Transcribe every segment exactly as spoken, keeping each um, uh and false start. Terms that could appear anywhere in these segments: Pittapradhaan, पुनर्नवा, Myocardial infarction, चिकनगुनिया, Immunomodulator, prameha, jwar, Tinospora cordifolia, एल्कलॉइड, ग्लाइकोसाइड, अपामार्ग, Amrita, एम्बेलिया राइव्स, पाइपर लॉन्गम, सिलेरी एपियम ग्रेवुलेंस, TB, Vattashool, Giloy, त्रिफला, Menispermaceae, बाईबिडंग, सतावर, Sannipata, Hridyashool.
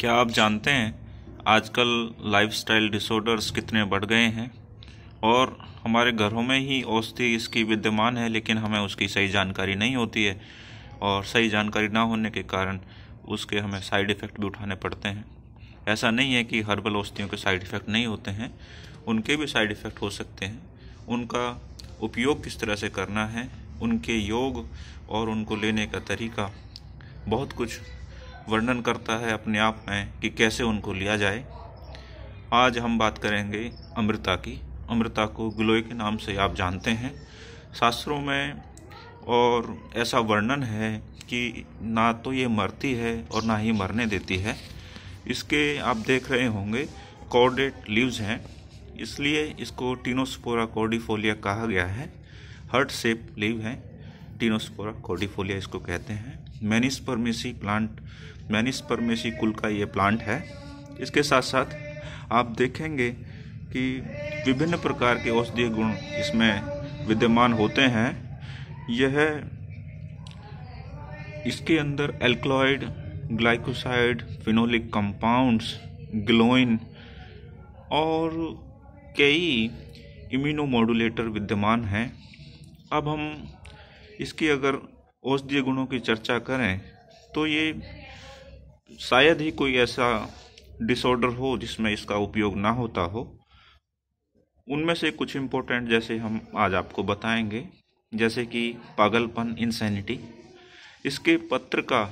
क्या आप जानते हैं आजकल लाइफस्टाइल डिसऑर्डर्स कितने बढ़ गए हैं और हमारे घरों में ही औषधि इसकी विद्यमान है, लेकिन हमें उसकी सही जानकारी नहीं होती है और सही जानकारी ना होने के कारण उसके हमें साइड इफ़ेक्ट भी उठाने पड़ते हैं। ऐसा नहीं है कि हर्बल औषधियों के साइड इफ़ेक्ट नहीं होते हैं, उनके भी साइड इफ़ेक्ट हो सकते हैं। उनका उपयोग किस तरह से करना है, उनके योग और उनको लेने का तरीका बहुत कुछ वर्णन करता है अपने आप में कि कैसे उनको लिया जाए। आज हम बात करेंगे अमृता की। अमृता को गिलोय के नाम से आप जानते हैं शास्त्रों में, और ऐसा वर्णन है कि ना तो ये मरती है और ना ही मरने देती है। इसके आप देख रहे होंगे कॉर्डेट लीव्स हैं, इसलिए इसको टिनोस्पोरा कॉर्डिफोलिया कहा गया है। हर्ट शेप लीव हैं, टिनोस्पोरा कॉर्डिफोलिया इसको कहते हैं। मेनिस्पर्मेसी प्लांट, मेनिस्पर्मेसी कुल का ये प्लांट है। इसके साथ साथ आप देखेंगे कि विभिन्न प्रकार के औषधीय गुण इसमें विद्यमान होते हैं। यह इसके अंदर एल्कलॉइड, ग्लाइकोसाइड, फिनोलिक कंपाउंड्स, ग्लोइन और कई इम्यूनोमॉड्यूलेटर विद्यमान हैं। अब हम इसकी अगर औषधीय गुणों की चर्चा करें तो ये शायद ही कोई ऐसा डिसऑर्डर हो जिसमें इसका उपयोग ना होता हो। उनमें से कुछ इम्पोर्टेंट जैसे हम आज आपको बताएंगे, जैसे कि पागलपन, इंसैनिटी। इसके पत्र का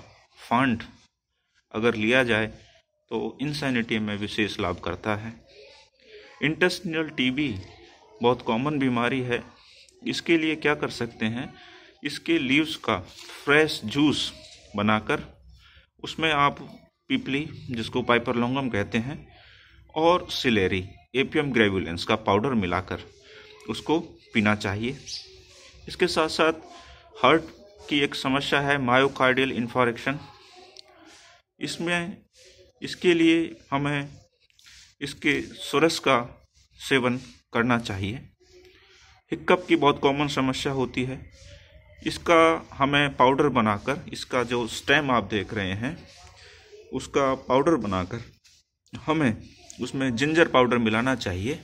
फांट अगर लिया जाए तो इंसैनिटी में विशेष लाभ करता है। इंटेस्टिनल टीबी बहुत कॉमन बीमारी है, इसके लिए क्या कर सकते हैं, इसके लीव्स का फ्रेश जूस बनाकर उसमें आप पीपली, जिसको पाइपर लॉन्गम कहते हैं, और सिलेरी एपियम ग्रेवुलेंस का पाउडर मिलाकर उसको पीना चाहिए। इसके साथ साथ हार्ट की एक समस्या है मायोकार्डियल इन्फार्क्शन, इसमें इसके लिए हमें इसके सुरस का सेवन करना चाहिए। हिक्कप की बहुत कॉमन समस्या होती है, इसका हमें पाउडर बनाकर, इसका जो स्टेम आप देख रहे हैं उसका पाउडर बनाकर हमें उसमें जिंजर पाउडर मिलाना चाहिए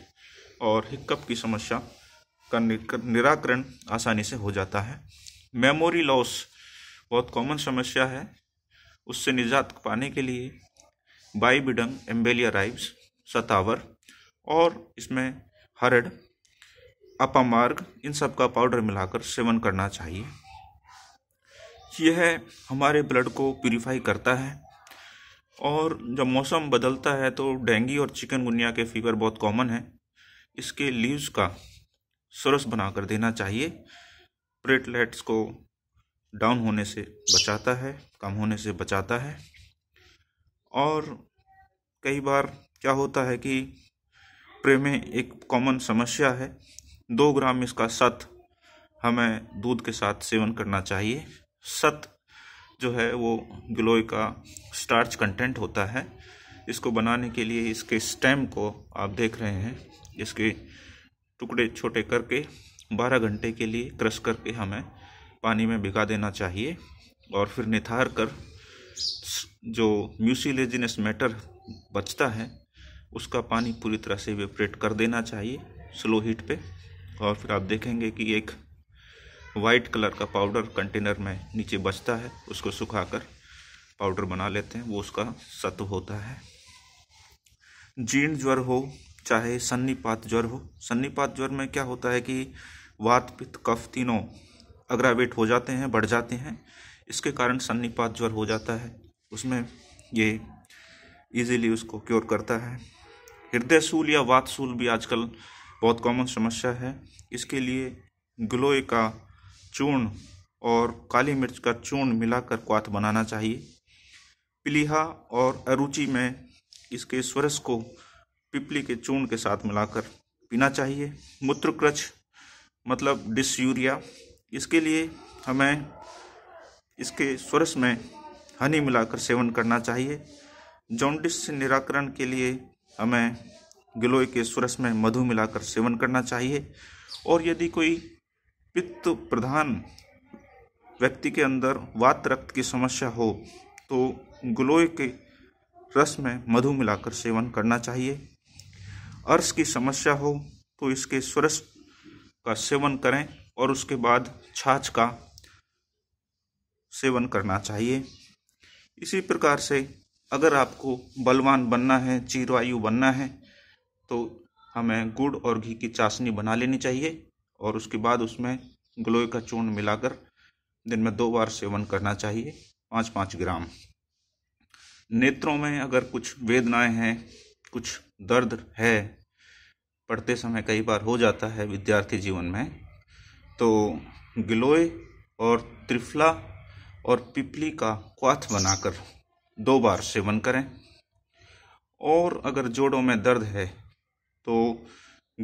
और हिक्कप की समस्या का निराकरण आसानी से हो जाता है। मेमोरी लॉस बहुत कॉमन समस्या है, उससे निजात पाने के लिए बाईबिडंग, एम्बेलिया राइव्स, सतावर और इसमें हरड़, अपामार्ग, इन सब का पाउडर मिलाकर सेवन करना चाहिए। यह हमारे ब्लड को प्यूरिफाई करता है। और जब मौसम बदलता है तो डेंगू और चिकनगुनिया के फीवर बहुत कॉमन है, इसके लीव्स का सरस बनाकर देना चाहिए। प्लेटलेट्स को डाउन होने से बचाता है, कम होने से बचाता है। और कई बार क्या होता है कि प्रेमे एक कॉमन समस्या है, दो ग्राम इसका सत हमें दूध के साथ सेवन करना चाहिए। सत जो है वो गिलोय का स्टार्च कंटेंट होता है। इसको बनाने के लिए इसके स्टेम को आप देख रहे हैं, इसके टुकड़े छोटे करके बारह घंटे के लिए क्रश करके हमें पानी में भिगा देना चाहिए और फिर निथार कर जो म्यूसिलेजिनस मैटर बचता है उसका पानी पूरी तरह से वेपरेट कर देना चाहिए स्लो हीट पे। और फिर आप देखेंगे कि एक वाइट कलर का पाउडर कंटेनर में नीचे बचता है, उसको सुखाकर पाउडर बना लेते हैं, वो उसका सत्व होता है। जीर्ण ज्वर हो चाहे सन्निपात ज्वर हो, सन्निपात ज्वर में क्या होता है कि वात, पित्त, कफ तीनों अग्रावेट हो जाते हैं, बढ़ जाते हैं, इसके कारण सन्निपात ज्वर हो जाता है। उसमें ये ईजिली उसको क्योर करता है। हृदयशूल या वातशूल भी आजकल बहुत कॉमन समस्या है, इसके लिए गिलोय का चूर्ण और काली मिर्च का चूर्ण मिलाकर क्वाथ बनाना चाहिए। पीलिहा और अरुचि में इसके स्वरस को पिपली के चूर्ण के साथ मिलाकर पीना चाहिए। मूत्रकृच मतलब डिस्यूरिया, इसके लिए हमें इसके स्वरस में हनी मिलाकर सेवन करना चाहिए। जॉन्डिस से निराकरण के लिए हमें गिलोय के स्वरस में मधु मिलाकर सेवन करना चाहिए। और यदि कोई पित्त प्रधान व्यक्ति के अंदर वातरक्त की समस्या हो तो गिलोय के रस में मधु मिलाकर सेवन करना चाहिए। अर्श की समस्या हो तो इसके स्वरस का सेवन करें और उसके बाद छाछ का सेवन करना चाहिए। इसी प्रकार से अगर आपको बलवान बनना है, चिरवायु बनना है, तो हमें गुड़ और घी की चाशनी बना लेनी चाहिए और उसके बाद उसमें गिलोय का चूर्ण मिलाकर दिन में दो बार सेवन करना चाहिए, पाँच पाँच ग्राम। नेत्रों में अगर कुछ वेदनाएं हैं, कुछ दर्द है, पढ़ते समय कई बार हो जाता है विद्यार्थी जीवन में, तो गिलोय और त्रिफला और पिपली का क्वाथ बनाकर दो बार सेवन करें। और अगर जोड़ों में दर्द है तो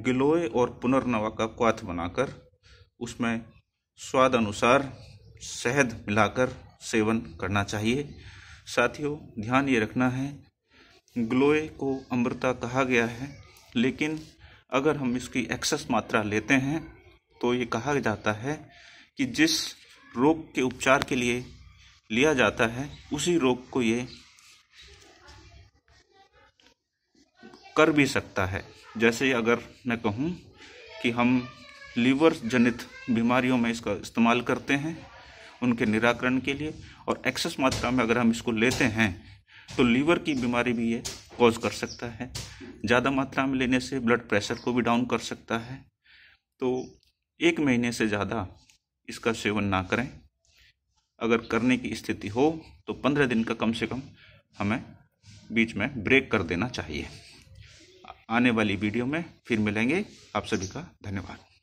गिलोय और पुनर्नवा का क्वाथ बनाकर उसमें स्वाद अनुसार शहद मिलाकर सेवन करना चाहिए। साथियों, ध्यान ये रखना है, गिलोय को अमृता कहा गया है, लेकिन अगर हम इसकी एक्सेस मात्रा लेते हैं तो ये कहा जाता है कि जिस रोग के उपचार के लिए लिया जाता है उसी रोग को ये कर भी सकता है। जैसे अगर मैं कहूँ कि हम लीवर जनित बीमारियों में इसका इस्तेमाल करते हैं उनके निराकरण के लिए, और एक्सेस मात्रा में अगर हम इसको लेते हैं तो लीवर की बीमारी भी ये कॉज कर सकता है। ज़्यादा मात्रा में लेने से ब्लड प्रेशर को भी डाउन कर सकता है। तो एक महीने से ज़्यादा इसका सेवन ना करें। अगर करने की स्थिति हो तो पंद्रह दिन का कम से कम हमें बीच में ब्रेक कर देना चाहिए। आने वाली वीडियो में फिर मिलेंगे। आप सभी का धन्यवाद।